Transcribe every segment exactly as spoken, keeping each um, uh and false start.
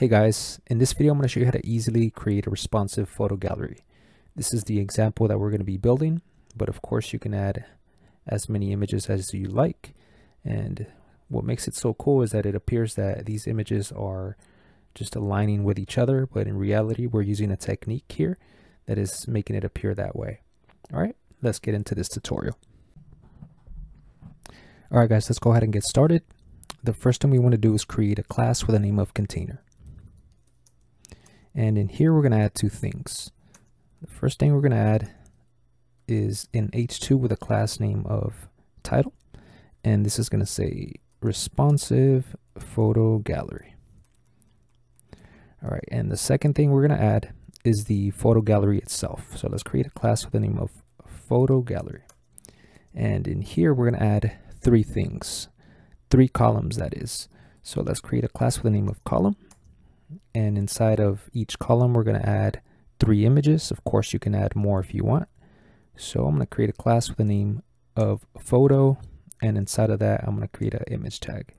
Hey guys, in this video I'm going to show you how to easily create a responsive photo gallery. This is the example that we're going to be building, but of course you can add as many images as you like. And what makes it so cool is that it appears that these images are just aligning with each other, but in reality we're using a technique here that is making it appear that way. All right, let's get into this tutorial. All right guys, let's go ahead and get started. The first thing we want to do is create a class with a name of container. And in here, we're going to add two things. The first thing we're going to add is in H two with a class name of title. And this is going to say responsive photo gallery. All right. And the second thing we're going to add is the photo gallery itself. So let's create a class with the name of photo gallery. And in here, we're going to add three things, three columns, that is. So let's create a class with the name of column. And inside of each column, we're going to add three images. Of course, you can add more if you want. So I'm going to create a class with the name of photo. And inside of that, I'm going to create an image tag.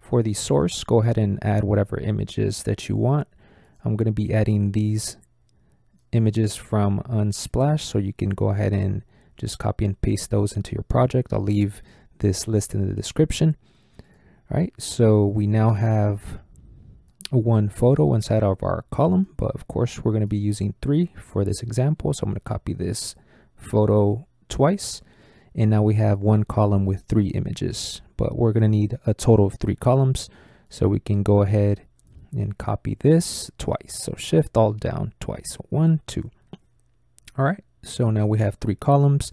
For the source, go ahead and add whatever images that you want. I'm going to be adding these images from Unsplash. So you can go ahead and just copy and paste those into your project. I'll leave this list in the description. All right. So we now have one photo inside of our column, but of course we're going to be using three for this example. So I'm going to copy this photo twice, and now we have one column with three images, but we're going to need a total of three columns. So we can go ahead and copy this twice. So shift all down twice, one, two. All right. So now we have three columns,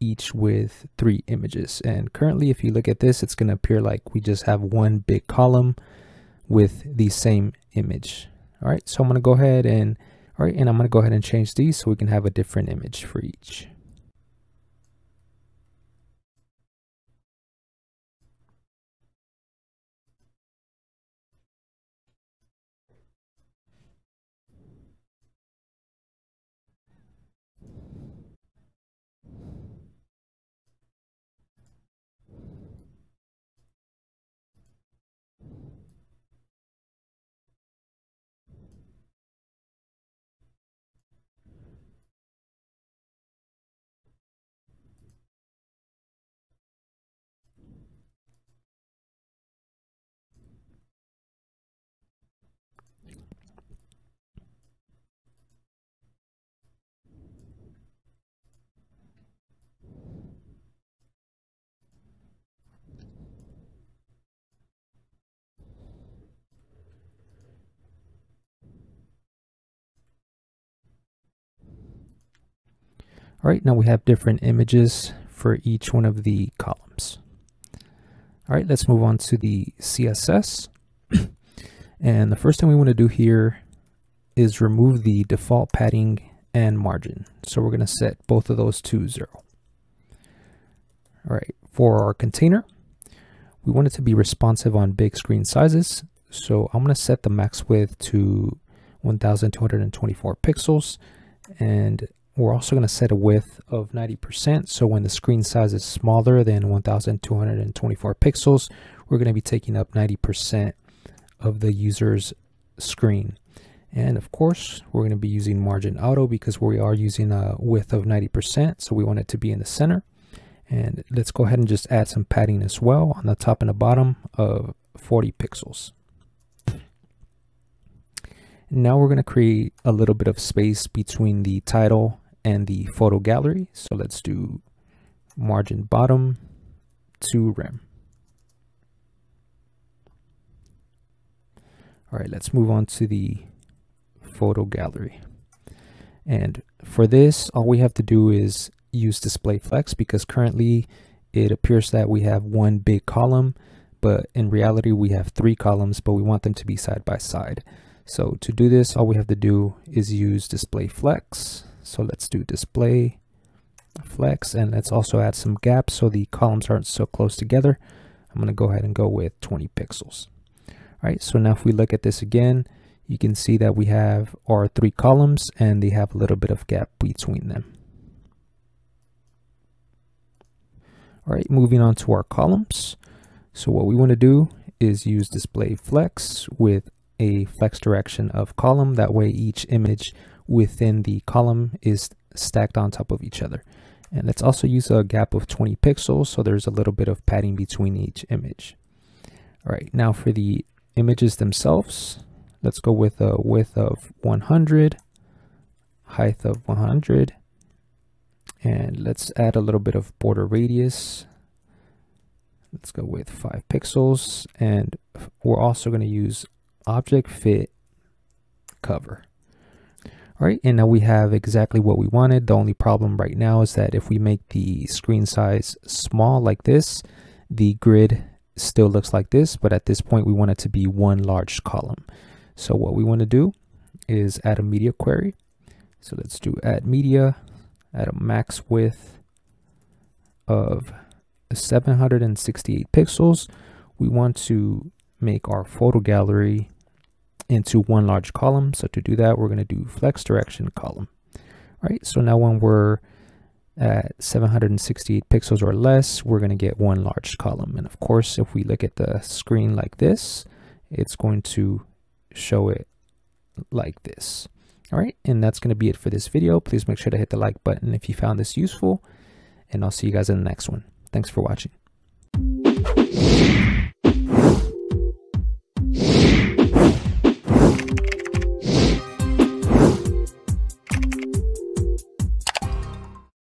each with three images. And currently, if you look at this, it's going to appear like we just have one big column with the same image. All right, so I'm going to go ahead and all right, and I'm going to go ahead and change these so we can have a different image for each. All right, now we have different images for each one of the columns. All right, let's move on to the C S S. And the first thing we want to do here is remove the default padding and margin. So we're going to set both of those to zero. All right, for our container, we want it to be responsive on big screen sizes. So I'm going to set the max width to one thousand two hundred twenty-four pixels, and we're also going to set a width of ninety percent. So when the screen size is smaller than one thousand two hundred twenty-four pixels, we're going to be taking up ninety percent of the user's screen. And of course, we're going to be using margin auto because we are using a width of ninety percent. So we want it to be in the center. And let's go ahead and just add some padding as well on the top and the bottom of forty pixels. Now we're going to create a little bit of space between the title and the photo gallery. So let's do margin bottom to rem. All right, let's move on to the photo gallery. And for this, all we have to do is use display flex, because currently it appears that we have one big column, but in reality we have three columns, but we want them to be side by side. So to do this, all we have to do is use display flex. So let's do display flex, and let's also add some gaps so the columns aren't so close together. I'm going to go ahead and go with twenty pixels. All right, so now if we look at this again, you can see that we have our three columns and they have a little bit of gap between them. All right, moving on to our columns. So what we want to do is use display flex with a flex direction of column. That way each image within the column is stacked on top of each other. And let's also use a gap of twenty pixels, so there's a little bit of padding between each image. All right, now for the images themselves, let's go with a width of one hundred, height of one hundred, and let's add a little bit of border radius. Let's go with five pixels, and we're also going to use object fit cover. All right, and now we have exactly what we wanted. The only problem right now is that if we make the screen size small like this, the grid still looks like this, but at this point we want it to be one large column. So what we want to do is add a media query. So let's do add media at a max width of seven hundred sixty-eight pixels. We want to make our photo gallery into one large column. So to do that, we're going to do flex direction column. All right, so now when we're at seven hundred sixty-eight pixels or less, we're going to get one large column. And of course, if we look at the screen like this, it's going to show it like this. All right, and that's going to be it for this video. Please make sure to hit the like button if you found this useful, and I'll see you guys in the next one. Thanks for watching.